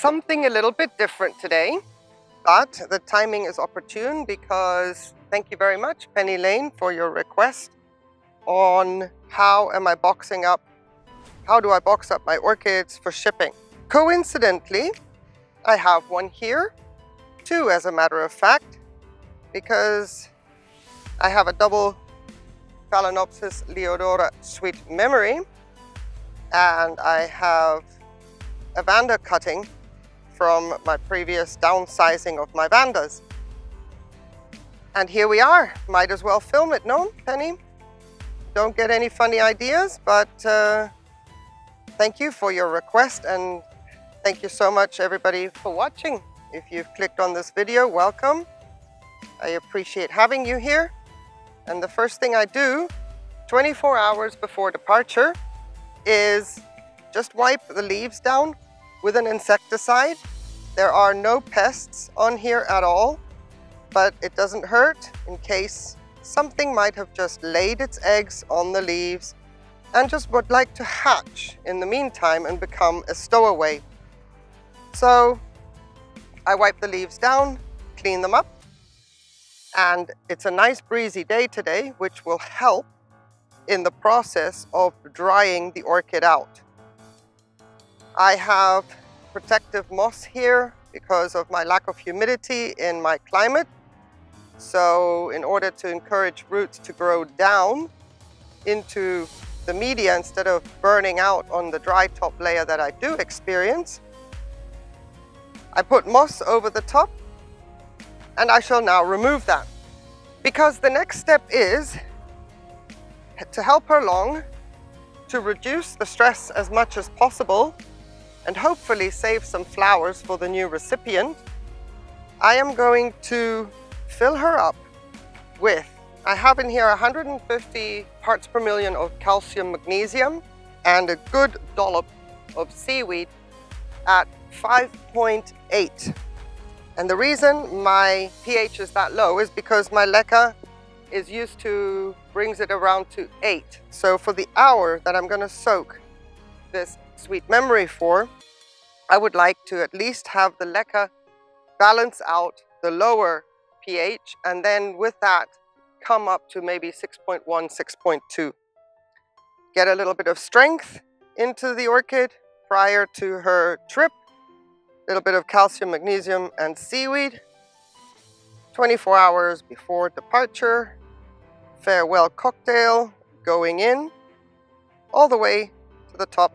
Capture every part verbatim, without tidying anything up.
something a little bit different today, but the timing is opportune because thank you very much, Penny Lane, for your request on how am I boxing up, how do I box up my orchids for shipping. Coincidentally, I have one here too, as a matter of fact, because I have a double Phalaenopsis Leodora sweet memory, and I have a Vanda cutting from my previous downsizing of my Vandas. And here we are. Might as well film it, no, Penny? Don't get any funny ideas, but uh, thank you for your request, and thank you so much, everybody, for watching. If you've clicked on this video, welcome. I appreciate having you here. And the first thing I do twenty-four hours before departure is just wipe the leaves down with an insecticide. There are no pests on here at all, but it doesn't hurt in case something might have just laid its eggs on the leaves and just would like to hatch in the meantime and become a stowaway. So I wipe the leaves down, clean them up. And it's a nice breezy day today, which will help in the process of drying the orchid out. I have protective moss here because of my lack of humidity in my climate. So in order to encourage roots to grow down into the media instead of burning out on the dry top layer that I do experience, I put moss over the top. And I shall now remove that, because the next step is to help her along, to reduce the stress as much as possible and hopefully save some flowers for the new recipient. I am going to fill her up with, I have in here one hundred fifty parts per million of calcium magnesium and a good dollop of seaweed at five point eight. And the reason my pH is that low is because my LECA is used to, brings it around to eight. So for the hour that I'm gonna soak this sweet memory for, I would like to at least have the LECA balance out the lower pH, and then with that come up to maybe six point one, six point two. Get a little bit of strength into the orchid prior to her trip. Little bit of calcium, magnesium, and seaweed. twenty-four hours before departure, farewell cocktail going in, all the way to the top,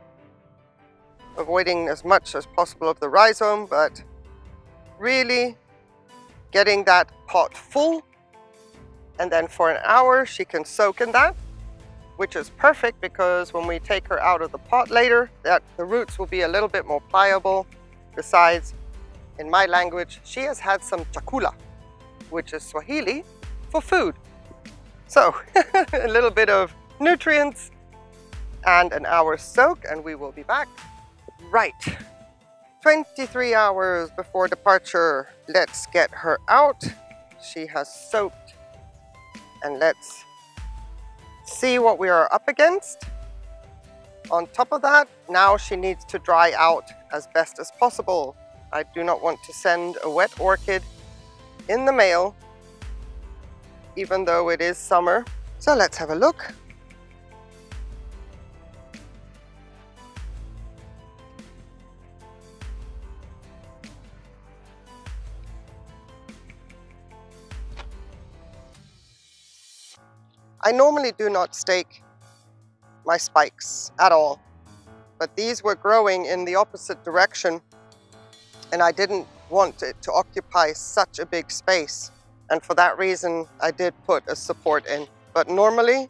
avoiding as much as possible of the rhizome, but really getting that pot full. And then for an hour, she can soak in that, which is perfect because when we take her out of the pot later, that the roots will be a little bit more pliable. Besides, in my language, she has had some chakula, which is Swahili for food. So a little bit of nutrients and an hour's soak, and we will be back. Right, twenty-three hours before departure, let's get her out. She has soaked, and let's see what we are up against. On top of that, now she needs to dry out as best as possible. I do not want to send a wet orchid in the mail, even though it is summer. So let's have a look. I normally do not stake my spikes at all, but these were growing in the opposite direction and I didn't want it to occupy such a big space, and for that reason I did put a support in. But normally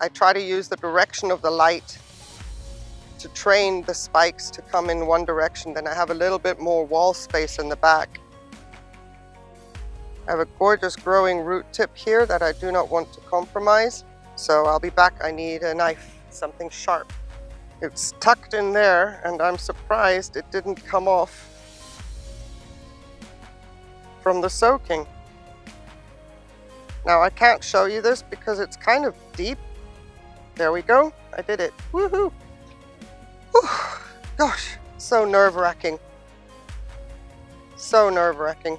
I try to use the direction of the light to train the spikes to come in one direction, then I have a little bit more wall space in the back. I have a gorgeous growing root tip here that I do not want to compromise. So I'll be back. I need a knife, something sharp. It's tucked in there, and I'm surprised it didn't come off from the soaking. Now I can't show you this because it's kind of deep. There we go, I did it, woohoo. Gosh, so nerve-wracking. So nerve-wracking.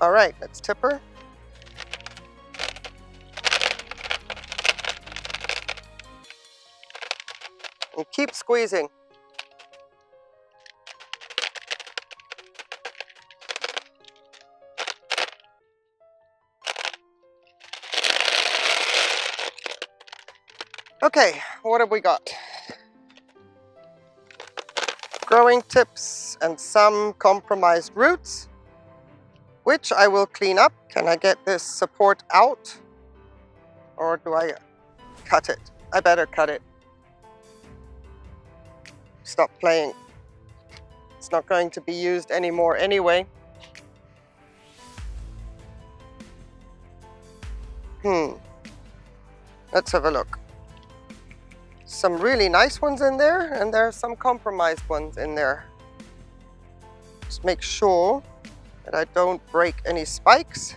All right, let's tip her. And keep squeezing. Okay, what have we got? Growing tips and some compromised roots, which I will clean up. Can I get this support out? Or do I cut it? I better cut it. Stop playing. It's not going to be used anymore anyway. Hmm. Let's have a look. Some really nice ones in there, and there are some compromised ones in there. Just make sure that I don't break any spikes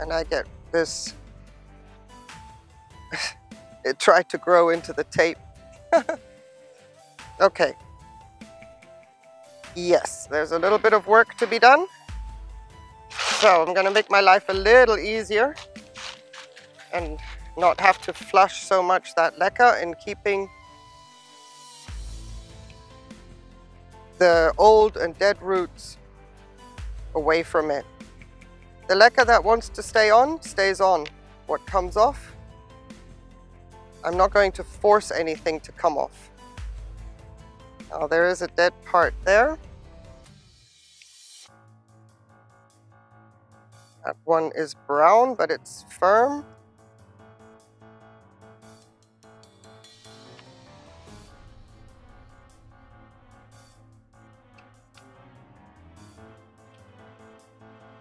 and I get this. It tried to grow into the tape. Okay. Yes, there's a little bit of work to be done. So I'm gonna make my life a little easier and not have to flush so much that LECA, in keeping the old and dead roots away from it. The LECA that wants to stay on, stays on. What comes off, I'm not going to force anything to come off. Now there is a dead part there. That one is brown, but it's firm.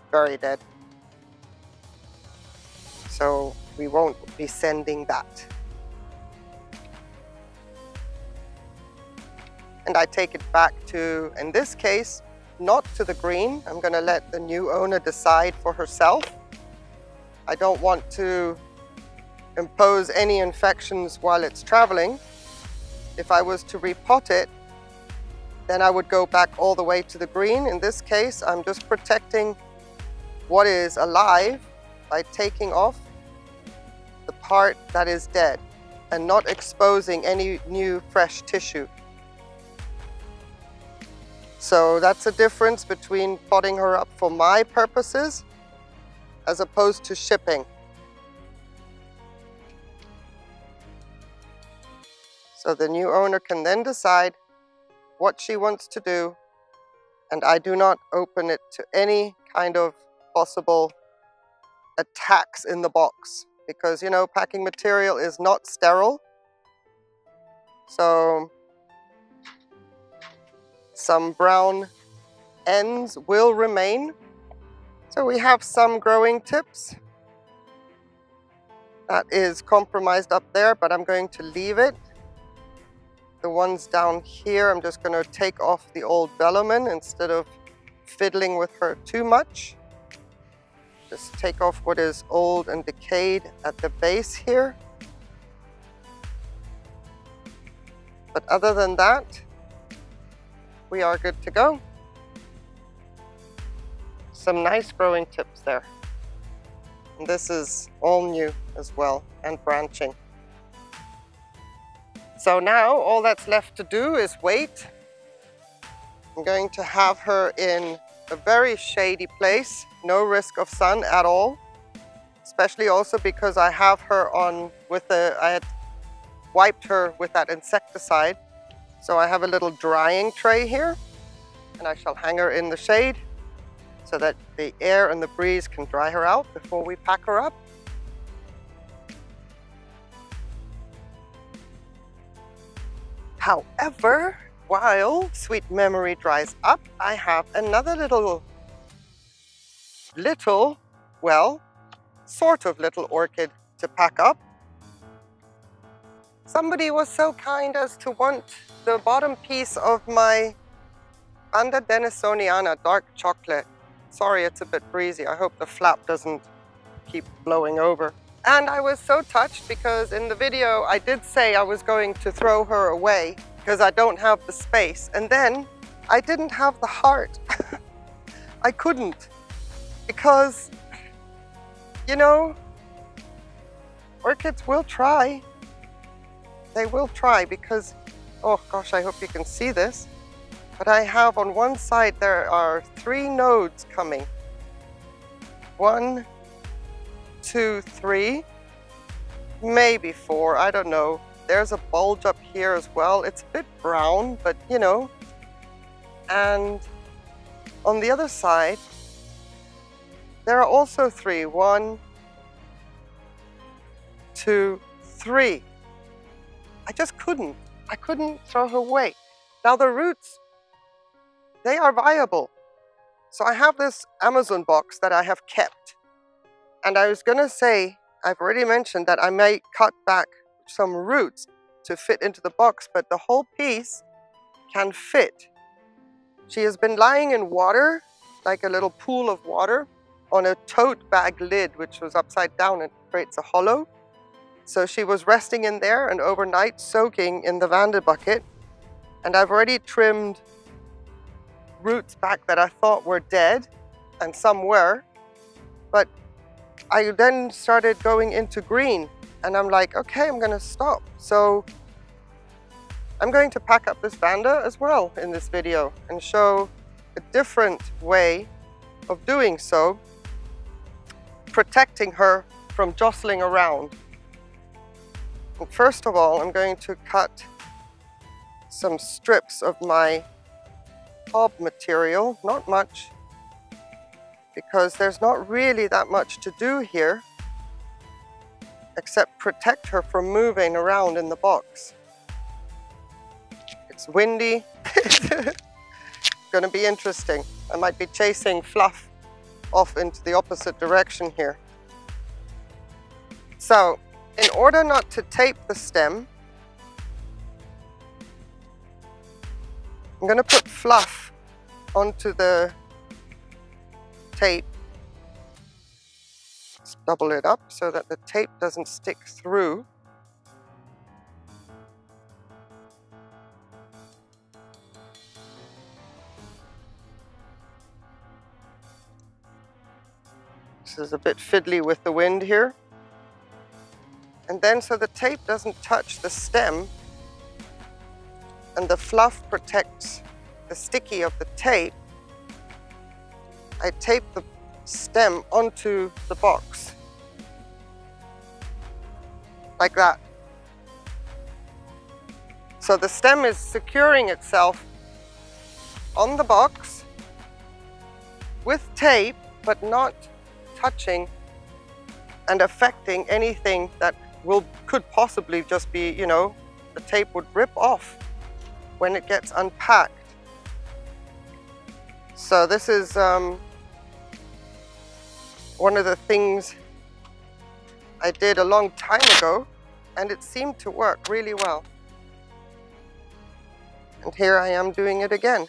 Very dead. So we won't be sending that. And I take it back to, in this case, not to the green. I'm gonna let the new owner decide for herself. I don't want to impose any infections while it's traveling. If I was to repot it, then I would go back all the way to the green. In this case, I'm just protecting what is alive by taking off the part that is dead and not exposing any new fresh tissue. So that's the difference between potting her up for my purposes as opposed to shipping. So the new owner can then decide what she wants to do, and I do not open it to any kind of possible attacks in the box because, you know, packing material is not sterile. So some brown ends will remain. So we have some growing tips. That is compromised up there, but I'm going to leave it. The ones down here, I'm just gonna take off the old velamen instead of fiddling with her too much. Just take off what is old and decayed at the base here. But other than that, we are good to go. Some nice growing tips there. And this is all new as well, and branching. So now all that's left to do is wait. I'm going to have her in a very shady place, no risk of sun at all. Especially also because I have her on with the, I had wiped her with that insecticide. So I have a little drying tray here, and I shall hang her in the shade so that the air and the breeze can dry her out before we pack her up. However, while Sweet Memory dries up, I have another little, little, well, sort of little orchid to pack up. Somebody was so kind as to want the bottom piece of my Vanda Denisoniana dark chocolate. Sorry, it's a bit breezy. I hope the flap doesn't keep blowing over. And I was so touched because in the video I did say I was going to throw her away because I don't have the space. And then I didn't have the heart. I couldn't, because, you know, orchids will try. They will try because, oh gosh, I hope you can see this. But I have on one side, there are three nodes coming. One, two, three, maybe four, I don't know. There's a bulge up here as well. It's a bit brown, but you know. And on the other side, there are also three. One, two, three. I just couldn't. I couldn't throw her away. Now the roots, they are viable. So I have this Amazon box that I have kept. And I was going to say, I've already mentioned that I may cut back some roots to fit into the box, but the whole piece can fit. She has been lying in water, like a little pool of water, on a tote bag lid, which was upside down and creates a hollow. So she was resting in there and overnight soaking in the Vanda bucket. And I've already trimmed roots back that I thought were dead, and some were. But I then started going into green, and I'm like, okay, I'm gonna stop. So I'm going to pack up this Vanda as well in this video and show a different way of doing so, protecting her from jostling around. And first of all, I'm going to cut some strips of my cob material, not much, because there's not really that much to do here, except protect her from moving around in the box. It's windy, it's gonna be interesting. I might be chasing fluff off into the opposite direction here. So, in order not to tape the stem, I'm gonna put fluff onto the tape. Let's double it up so that the tape doesn't stick through. This is a bit fiddly with the wind here. And then so the tape doesn't touch the stem, and the fluff protects the sticky of the tape, I tape the stem onto the box. Like that. So the stem is securing itself on the box with tape, but not touching and affecting anything that will could possibly just be, you know, the tape would rip off when it gets unpacked. So this is um, one of the things I did a long time ago, and it seemed to work really well. And here I am doing it again.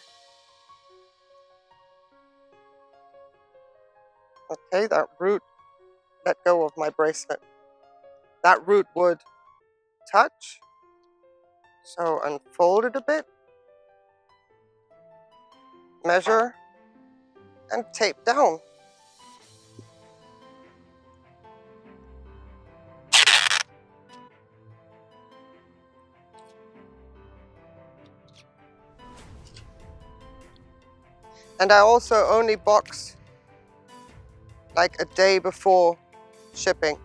Okay, that root let go of my bracelet. That root would touch. So unfold it a bit, measure, and tape down. And I also only boxed like a day before shipping.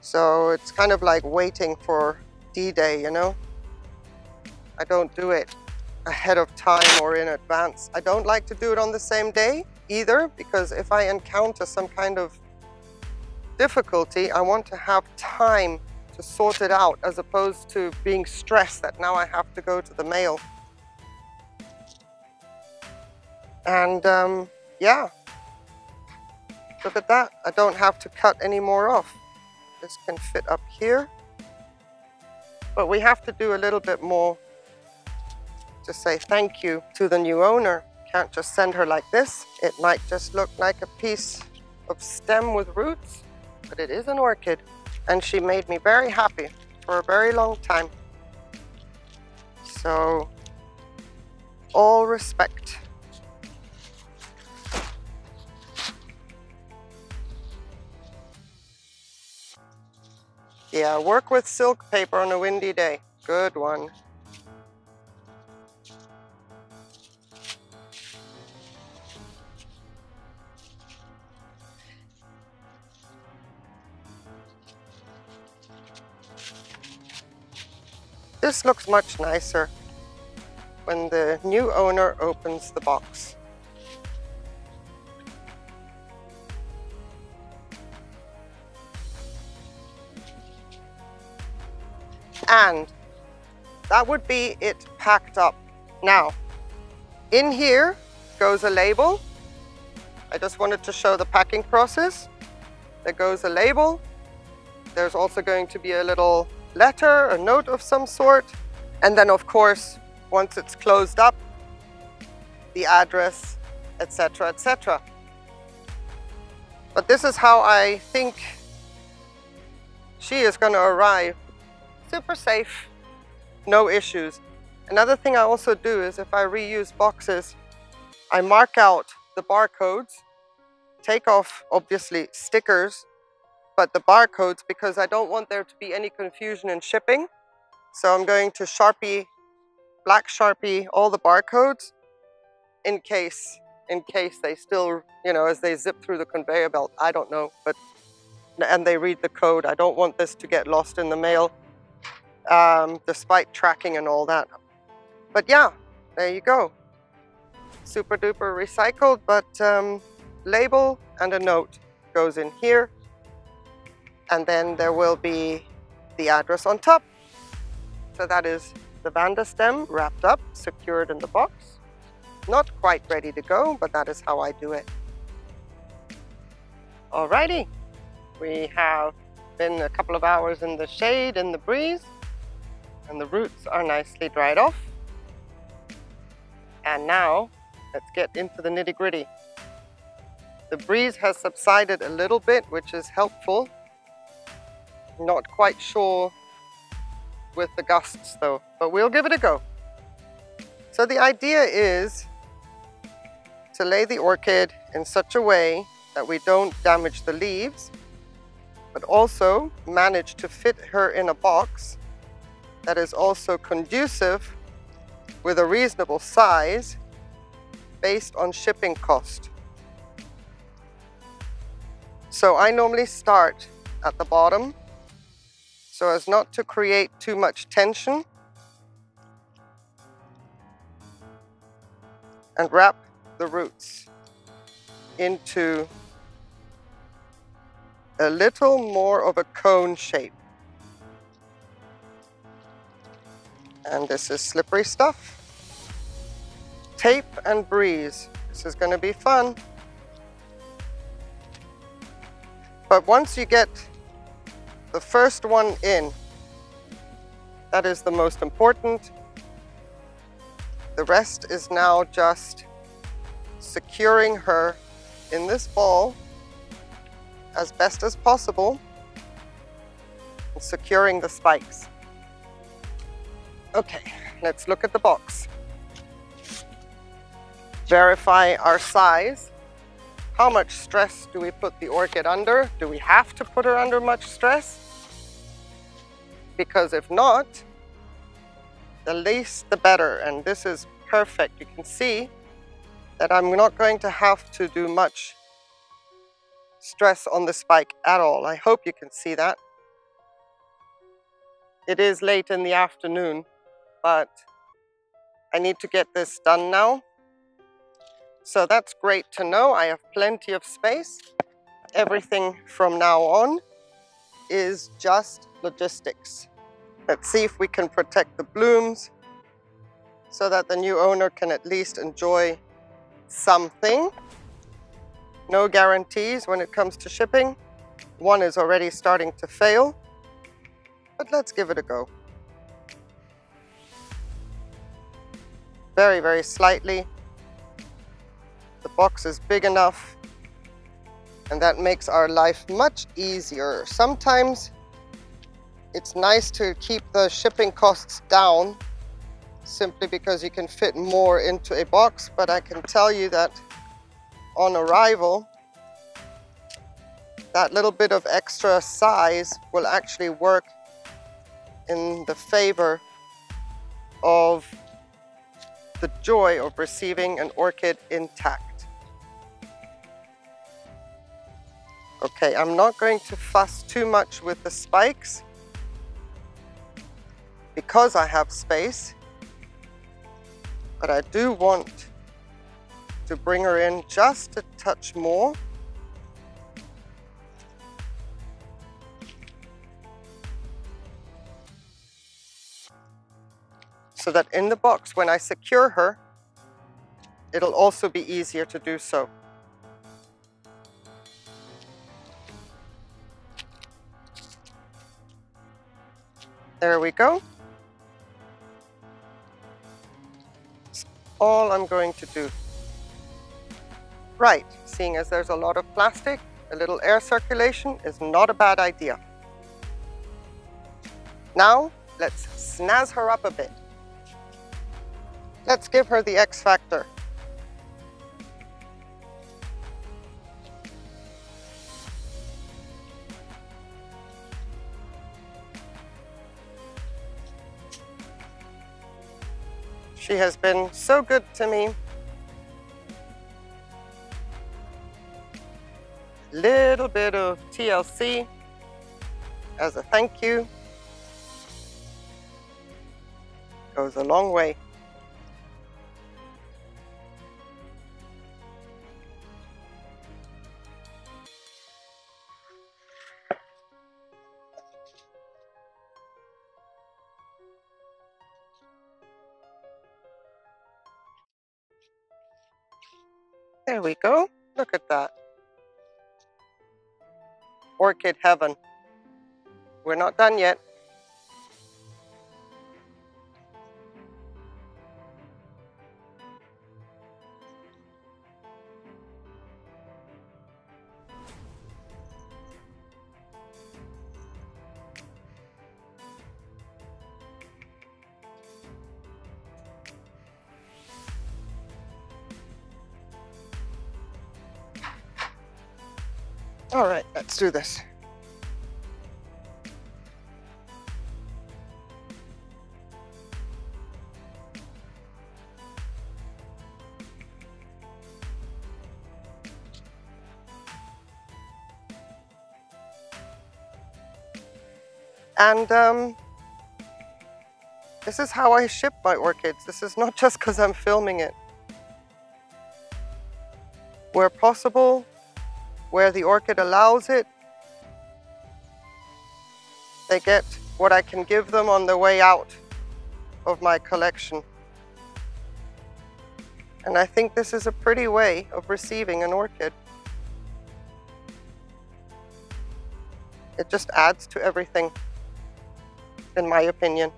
So it's kind of like waiting for D-Day, you know? I don't do it ahead of time or in advance. I don't like to do it on the same day either, because if I encounter some kind of difficulty, I want to have time to sort it out, as opposed to being stressed that now I have to go to the mail. And um, yeah, look at that. I don't have to cut any more off. This can fit up here, but we have to do a little bit more to say thank you to the new owner. Can't just send her like this. It might just look like a piece of stem with roots. but it is an orchid, and she made me very happy for a very long time. So, all respect. Yeah, work with silk paper on a windy day. Good one. This looks much nicer when the new owner opens the box. And that would be it packed up. Now, in here goes a label. I just wanted to show the packing process. There goes a label. There's also going to be a little letter, a note of some sort. And then of course, once it's closed up, the address, et cetera, et cetera. But this is how I think she is going to arrive. Super safe, no issues. Another thing I also do is if I reuse boxes, I mark out the barcodes, take off obviously stickers, but the barcodes, because I don't want there to be any confusion in shipping. So I'm going to Sharpie, black Sharpie, all the barcodes in case, in case they still, you know, as they zip through the conveyor belt, I don't know, but, and they read the code. I don't want this to get lost in the mail. Um, despite tracking and all that. But yeah, there you go. Super duper recycled, but um, label and a note goes in here. And then there will be the address on top. So that is the Vanda stem wrapped up, secured in the box. Not quite ready to go, but that is how I do it. Alrighty, we have been a couple of hours in the shade, in the breeze. And the roots are nicely dried off. And now, let's get into the nitty-gritty. The breeze has subsided a little bit, which is helpful. Not quite sure with the gusts though, but we'll give it a go. So the idea is to lay the orchid in such a way that we don't damage the leaves, but also manage to fit her in a box that is also conducive with a reasonable size based on shipping cost. So I normally start at the bottom so as not to create too much tension and wrap the roots into a little more of a cone shape. And this is slippery stuff. Tape and breeze. This is going to be fun. But once you get the first one in, that is the most important. The rest is now just securing her in this ball as best as possible and securing the spikes. Okay, let's look at the box. Verify our size. How much stress do we put the orchid under? Do we have to put her under much stress? Because if not, the least the better. And this is perfect. You can see that I'm not going to have to do much stress on the spike at all. I hope you can see that. It is late in the afternoon, but I need to get this done now. So that's great to know. I have plenty of space. Everything from now on is just logistics. Let's see if we can protect the blooms so that the new owner can at least enjoy something. No guarantees when it comes to shipping. One is already starting to fail, but let's give it a go. Very, very slightly. The box is big enough and that makes our life much easier. Sometimes it's nice to keep the shipping costs down simply because you can fit more into a box, but I can tell you that on arrival, that little bit of extra size will actually work in the favor of the joy of receiving an orchid intact. Okay, I'm not going to fuss too much with the spikes because I have space, but I do want to bring her in just a touch more. So that in the box, when I secure her, it'll also be easier to do so. There we go. That's all I'm going to do. Right, seeing as there's a lot of plastic, a little air circulation is not a bad idea. Now, let's snazz her up a bit. Let's give her the X factor. She has been so good to me. Little bit of T L C as a thank you. Goes a long way. There we go. Look at that. Orchid heaven. We're not done yet. All right, let's do this. And um, this is how I ship my orchids. This is not just because I'm filming it. Where possible, where the orchid allows it, they get what I can give them on the way out of my collection. And I think this is a pretty way of receiving an orchid. It just adds to everything, in my opinion.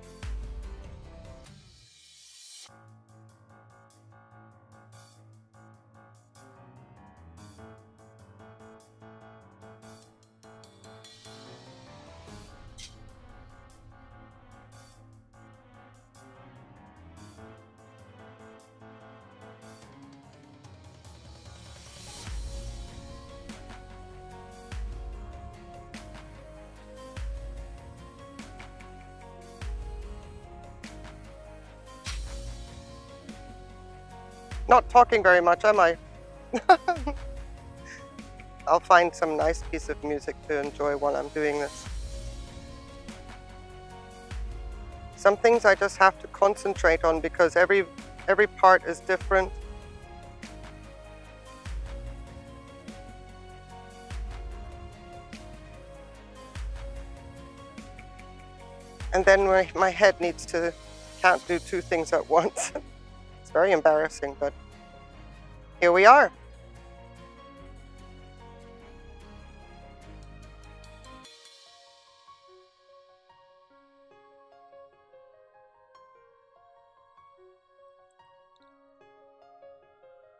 Not talking very much, am I? I'll find some nice piece of music to enjoy while I'm doing this. Some things I just have to concentrate on because every, every part is different. And then my, my head needs to, can't do two things at once. Very embarrassing, but here we are.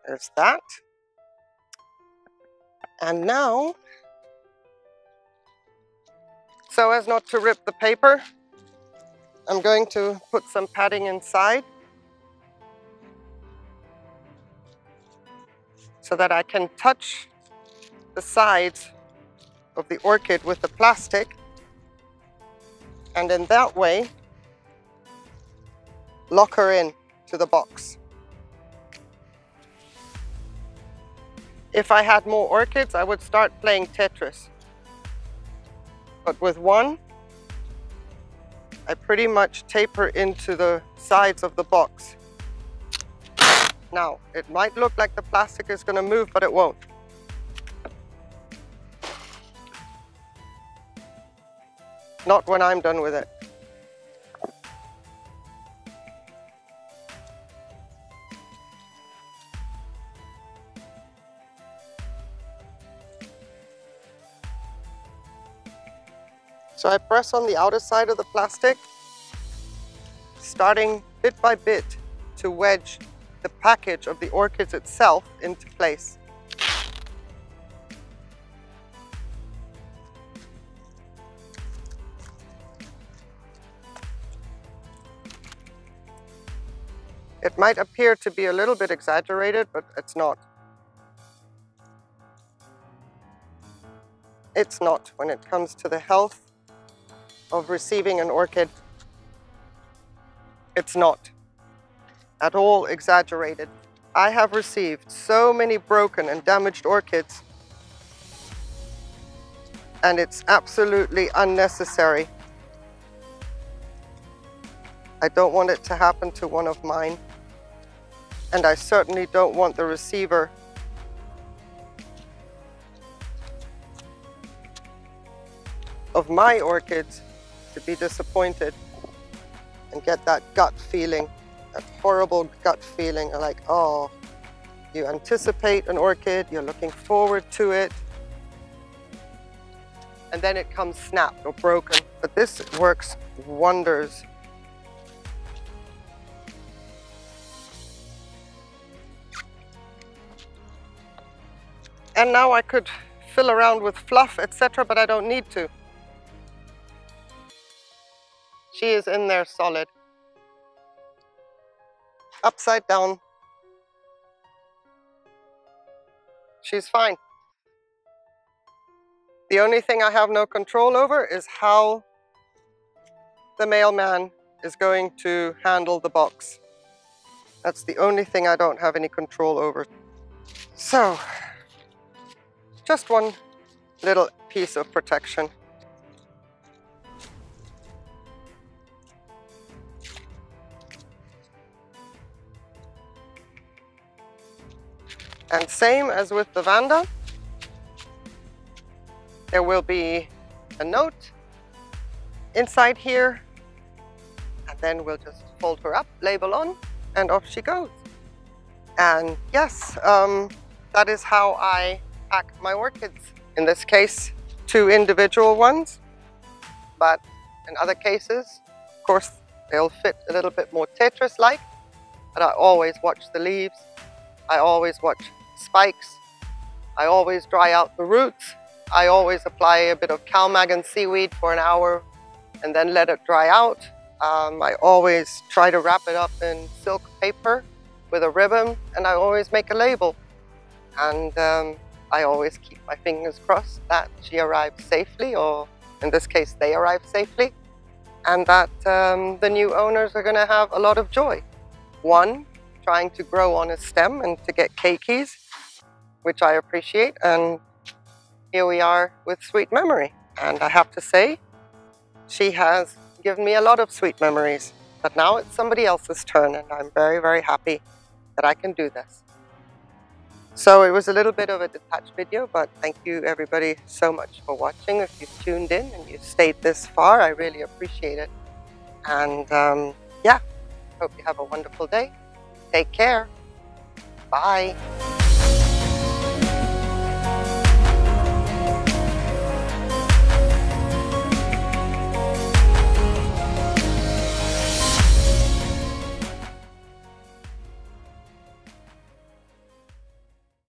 There's that. And now, so as not to rip the paper, I'm going to put some padding inside so that I can touch the sides of the orchid with the plastic, and in that way lock her in to the box. If I had more orchids, I would start playing Tetris, but with one I pretty much tape her into the sides of the box. Now, it might look like the plastic is going to move, but it won't. Not when I'm done with it. So I press on the outer side of the plastic, starting bit by bit to wedge the package of the orchids itself into place. It might appear to be a little bit exaggerated, but it's not. It's not when it comes to the health of receiving an orchid. It's not at all exaggerated. I have received so many broken and damaged orchids, and it's absolutely unnecessary. I don't want it to happen to one of mine, and I certainly don't want the receiver of my orchids to be disappointed and get that gut feeling, that horrible gut feeling like, oh, you anticipate an orchid, you're looking forward to it, and then it comes snapped or broken. But this works wonders. And now I could fill around with fluff, et cetera, but I don't need to. She is in there solid. Upside down. She's fine. The only thing I have no control over is how the mailman is going to handle the box. That's the only thing I don't have any control over. So, just one little piece of protection. And same as with the Vanda, there will be a note inside here, and then we'll just fold her up, label on, and off she goes. And yes, um, that is how I pack my orchids. In this case, two individual ones, but in other cases, of course, they'll fit a little bit more Tetris-like, but I always watch the leaves, I always watch spikes, I always dry out the roots, I always apply a bit of CalMag and seaweed for an hour and then let it dry out. Um, I always try to wrap it up in silk paper with a ribbon, and I always make a label. And um, I always keep my fingers crossed that she arrives safely, or in this case they arrive safely, and that um, the new owners are going to have a lot of joy. One, trying to grow on a stem and to get keikis, which I appreciate, and here we are with Sweet Memory. And I have to say, she has given me a lot of sweet memories, but now it's somebody else's turn, and I'm very, very happy that I can do this. So it was a little bit of a detached video, but thank you everybody so much for watching. If you've tuned in and you've stayed this far, I really appreciate it. And um, yeah, hope you have a wonderful day. Take care. Bye.